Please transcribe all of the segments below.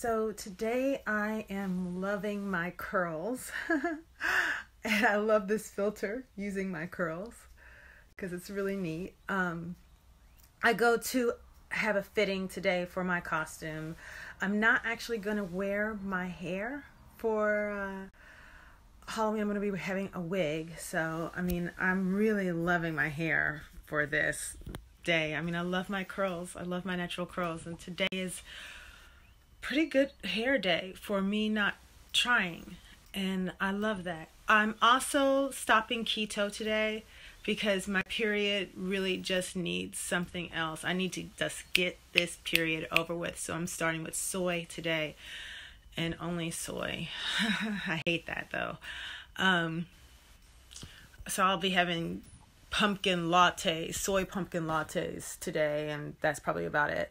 So today I am loving my curls and I love this filter using my curls because it's really neat. I go to have a fitting today for my costume. I'm not actually going to wear my hair for Halloween. I'm going to be having a wig. So, I mean, I'm really loving my hair for this day. I mean, I love my curls. I love my natural curls. And today is pretty good hair day for me not trying. And I love that. I'm also stopping keto today because my period really just needs something else. I need to just get this period over with. So I'm starting with soy today and only soy. I hate that though. So I'll be having pumpkin lattes, soy pumpkin lattes today, and that's probably about it.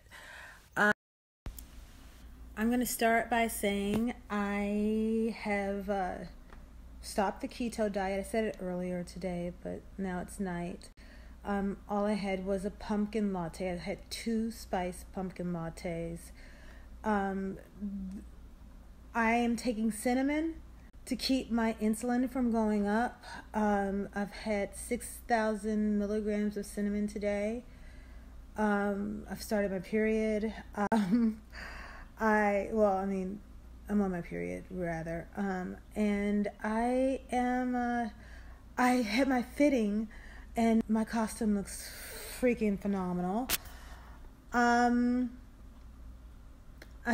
I'm going to start by saying I have stopped the keto diet. I said it earlier today, but now it's night. All I had was a pumpkin latte. I had 2 spice pumpkin lattes. I am taking cinnamon to keep my insulin from going up. I've had 6,000 milligrams of cinnamon today. I've started my period. I'm on my period, rather. And I am, I had my fitting and my costume looks freaking phenomenal. I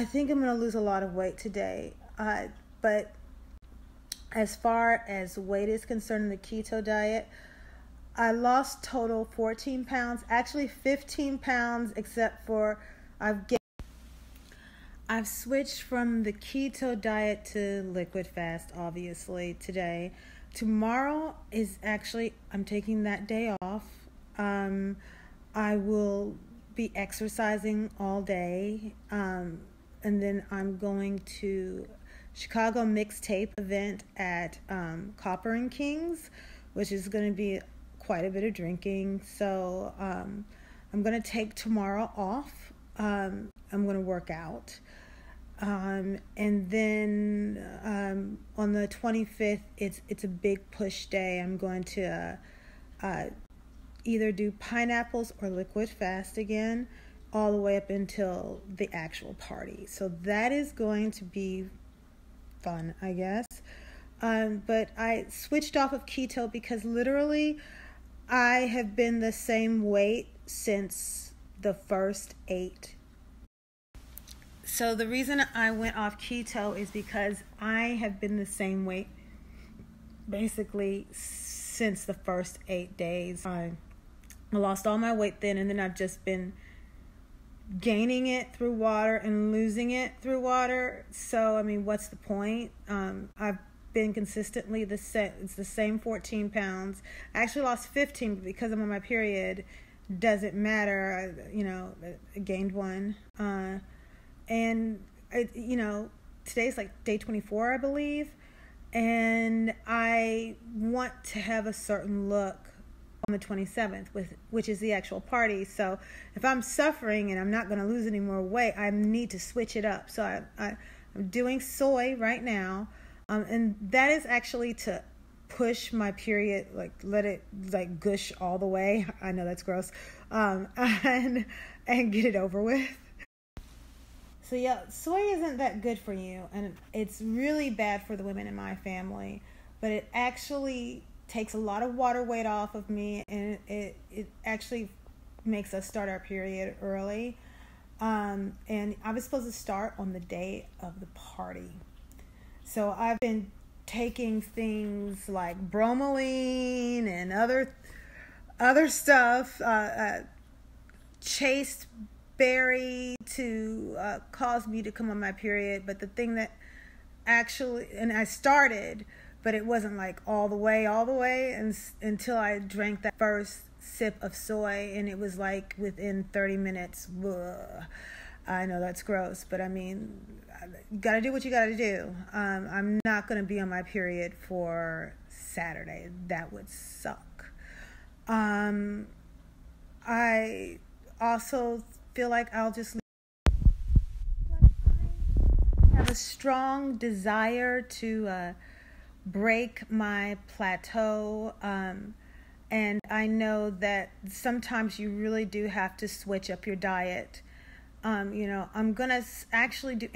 think I'm going to lose a lot of weight today. But as far as weight is concerned in the keto diet, I lost total 14 pounds, actually 15 pounds, except for I've switched from the keto diet to liquid fast, obviously, today. Tomorrow is actually, I'm taking that day off. I will be exercising all day. And then I'm going to Chicago Mixtape event at Copper and Kings, which is going to be quite a bit of drinking. So I'm going to take tomorrow off. I'm going to work out. And then on the 25th, it's a big push day. I'm going to either do pineapples or liquid fast again, all the way up until the actual party. So that is going to be fun, I guess. But I switched off of keto because literally I have been the same weight since the first 8. So the reason I went off keto is because I have been the same weight basically since the first 8 days. I lost all my weight then, and then I've just been gaining it through water and losing it through water. So, I mean, what's the point? I've been consistently it's the same 14 pounds. I actually lost 15 because I'm on my period. Doesn't matter. I gained 1. And, today's like day 24, I believe. And I want to have a certain look on the 27th, which is the actual party. So if I'm suffering and I'm not going to lose any more weight, I need to switch it up. So I'm doing soy right now. And that is actually to push my period, let it gush all the way. I know that's gross. And get it over with. So yeah, soy isn't that good for you, and it's really bad for the women in my family, but it actually takes a lot of water weight off of me, and it actually makes us start our period early. And I was supposed to start on the day of the party. So I've been taking things like bromelain and other stuff, chaste berry to cause me to come on my period. But the thing that actually, and I started, but it wasn't all the way and until I drank that first sip of soy, and it was within 30 minutes. Ugh. I know that's gross, but I mean, you gotta do what you gotta do. I'm not gonna be on my period for Saturday. That would suck. I also feel like I'll just a strong desire to break my plateau. And I know that sometimes you really do have to switch up your diet. You know, I'm going to actually do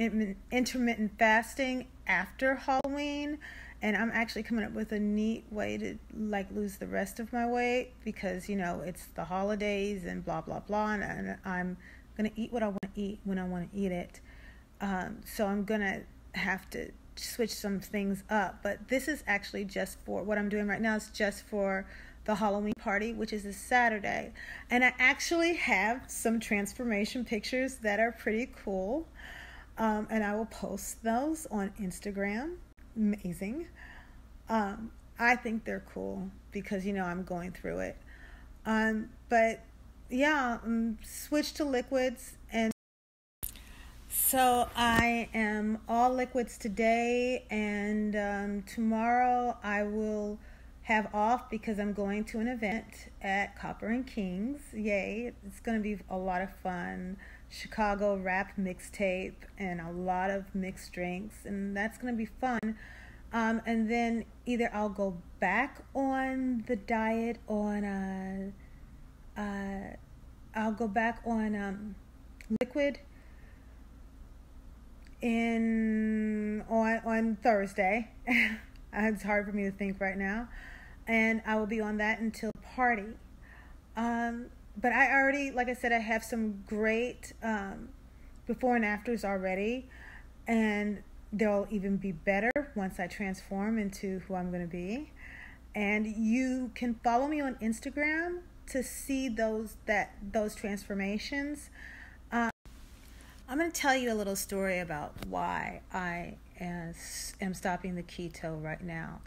intermittent fasting after Halloween. And I'm actually coming up with a neat way to like lose the rest of my weight because, you know, it's the holidays and blah, blah, blah. And I'm going to eat what I want to eat when I want to eat it. So I'm going to have to switch some things up. But this is actually just for what I'm doing right now is just for the Halloween party, which is this Saturday. And I actually have some transformation pictures that are pretty cool. And I will post those on Instagram. Amazing. I think they're cool because, you know, I'm going through it. But yeah, switch to liquids. And so I am all liquids today, and tomorrow I will have off because I'm going to an event at Copper and Kings. Yay. It's going to be a lot of fun. Chicago rap mixtape and a lot of mixed drinks, and that's going to be fun. And then either I'll go back on the diet on I'll go back on liquid on Thursday. It's hard for me to think right now, and I will be on that until the party. But I already, like I said, I have some great before and afters already, and they'll even be better once I transform into who I'm going to be. And you can follow me on Instagram to see those transformations. I'm going to tell you a little story about why I am stopping the keto right now.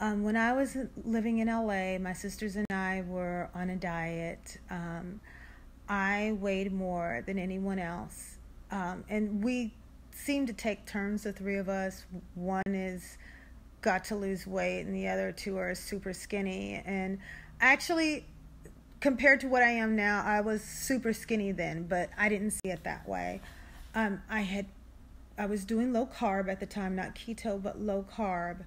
When I was living in LA, my sisters and I were on a diet. I weighed more than anyone else. And we seemed to take turns, the three of us. One is got to lose weight and the other two are super skinny. And actually, compared to what I am now, I was super skinny then, but I didn't see it that way. I was doing low carb at the time, not keto, but low carb.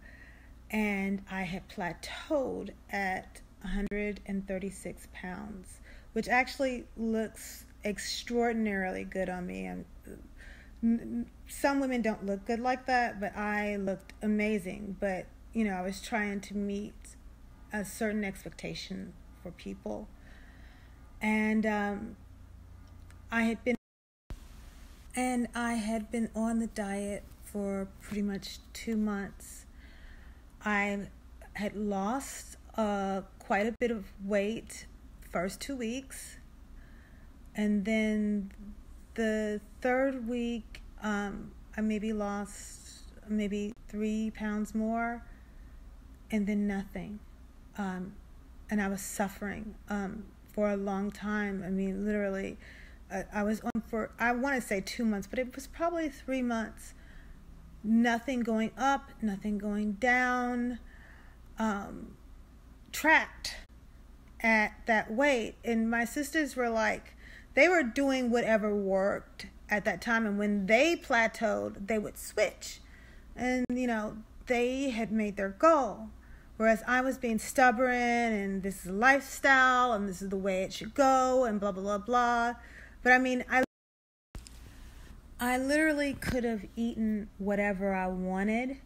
And I had plateaued at 136 pounds, which actually looks extraordinarily good on me. And some women don't look good like that, but I looked amazing. But, you know, I was trying to meet a certain expectation for people. And I had been on the diet for pretty much 2 months. I had lost quite a bit of weight first 2 weeks, and then the third week I maybe lost 3 pounds more, and then nothing. And I was suffering for a long time. I mean, literally, I was on for, I want to say 2 months, but it was probably 3 months. Nothing going up, nothing going down, trapped at that weight. And my sisters were like, they were doing whatever worked at that time. And when they plateaued, they would switch. And, you know, they had made their goal. Whereas I was being stubborn and this is a lifestyle and this is the way it should go and blah, blah, blah, blah. But I mean, I literally could have eaten whatever I wanted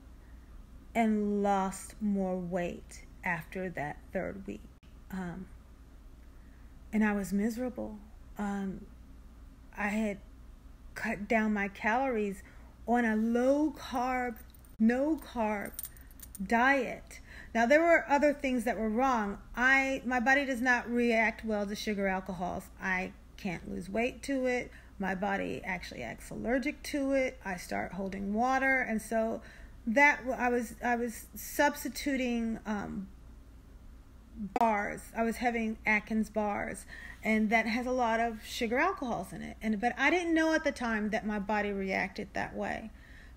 and lost more weight after that third week. And I was miserable. I had cut down my calories on a low carb, no carb diet. Now, there were other things that were wrong. My body does not react well to sugar alcohols. I can't lose weight to it. My body actually acts allergic to it. I start holding water, and so that I was substituting bars. I was having Atkins bars, and that has a lot of sugar alcohols in it. But I didn't know at the time that my body reacted that way.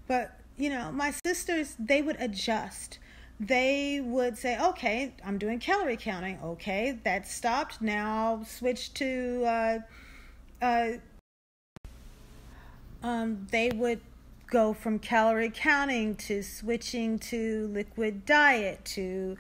But you know, my sisters, they would adjust. They would say, "Okay, I'm doing calorie counting. Okay, that stopped. Now I'll switch to." They would go from calorie counting to switching to liquid diet to,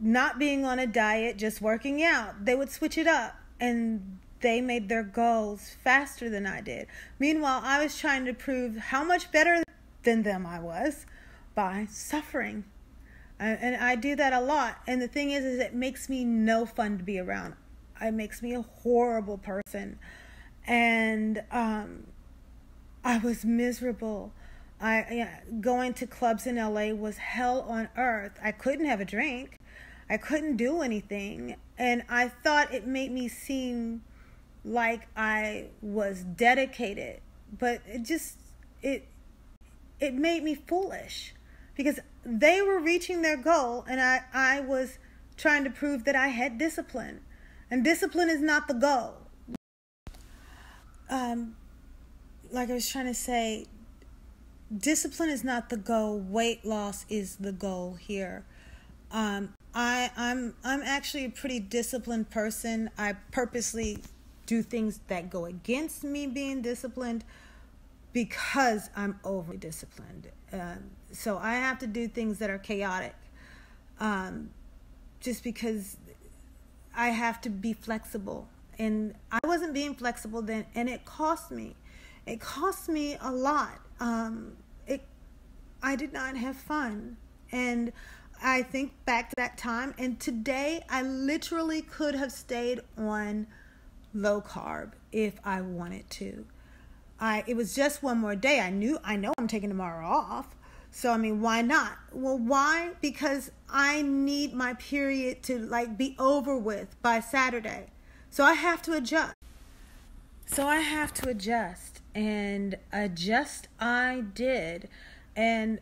not being on a diet, just working out. They would switch it up, and they made their goals faster than I did. Meanwhile, I was trying to prove how much better than them I was by suffering. And I do that a lot. And the thing is it makes me no fun to be around. It makes me a horrible person. And I was miserable. Going to clubs in LA was hell on earth. I couldn't have a drink. I couldn't do anything. And I thought it made me seem like I was dedicated. But it made me foolish, because they were reaching their goal, and I was trying to prove that I had discipline. And discipline is not the goal. Like I was trying to say, discipline is not the goal. Weight loss is the goal here. I'm actually a pretty disciplined person. I purposely do things that go against me being disciplined because I'm overly disciplined. So I have to do things that are chaotic, just because I have to be flexible. And I wasn't being flexible then, and it cost me. It cost me a lot. I did not have fun. And I think back to that time, and today I literally could have stayed on low carb if I wanted to. It was just one more day. I know I'm taking tomorrow off. So, why not? Well, why? Because I need my period to be over with by Saturday. So I have to adjust. And adjust I did. And,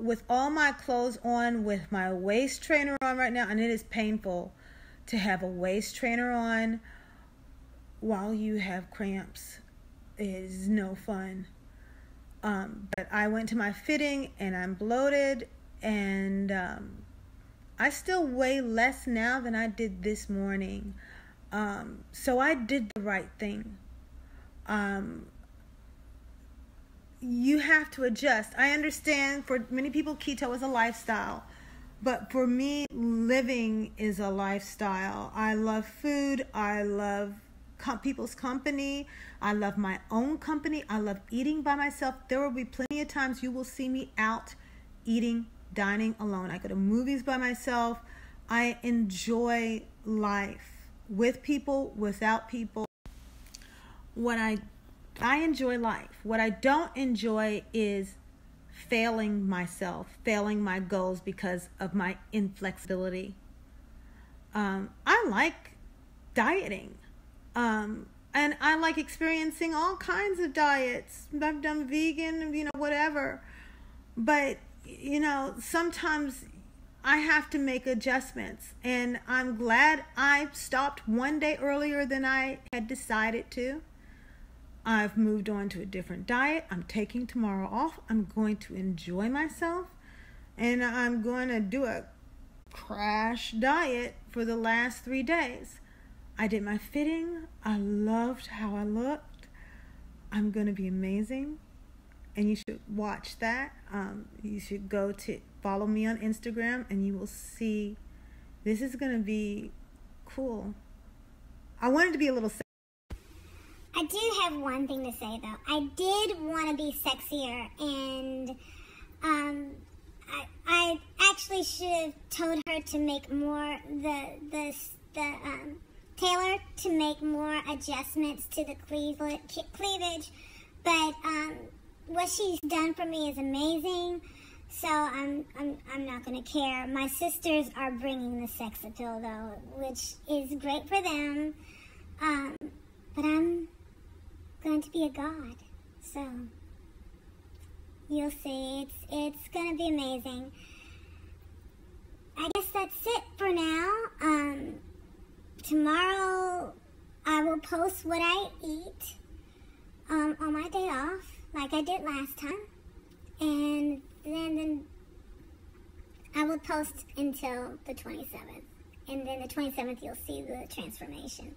with all my clothes on, with my waist trainer on right now, and it is painful to have a waist trainer on while you have cramps. It is no fun. But I went to my fitting, and I'm bloated, and I still weigh less now than I did this morning. So I did the right thing. You have to adjust. I understand for many people keto is a lifestyle, but for me living is a lifestyle. I love food. I love people's company. I love my own company. I love eating by myself. There will be plenty of times you will see me out eating, dining alone. I go to movies by myself. I enjoy life with people, without people. I enjoy life. What I don't enjoy is failing myself, failing my goals because of my inflexibility. I like dieting. And I like experiencing all kinds of diets. I've done vegan, whatever. But, sometimes I have to make adjustments. And I'm glad I stopped one day earlier than I had decided to. I've moved on to a different diet. I'm taking tomorrow off. I'm going to enjoy myself. And I'm going to do a crash diet for the last 3 days. I did my fitting. I loved how I looked. I'm going to be amazing. And you should watch that. You should go to follow me on Instagram, and you will see this is going to be cool. I wanted to be a little sexy. I do have one thing to say, though. I did want to be sexier, and I actually should have told her to make more Taylor to make more adjustments to the cleavage, but what she's done for me is amazing, so I'm not going to care. My sisters are bringing the sex appeal, though, which is great for them, but I'm going to be a god, so you'll see. It's going to be amazing. I guess that's it for now. Tomorrow, I will post what I eat on my day off, like I did last time. And then I will post until the 27th. And then the 27th, you'll see the transformation.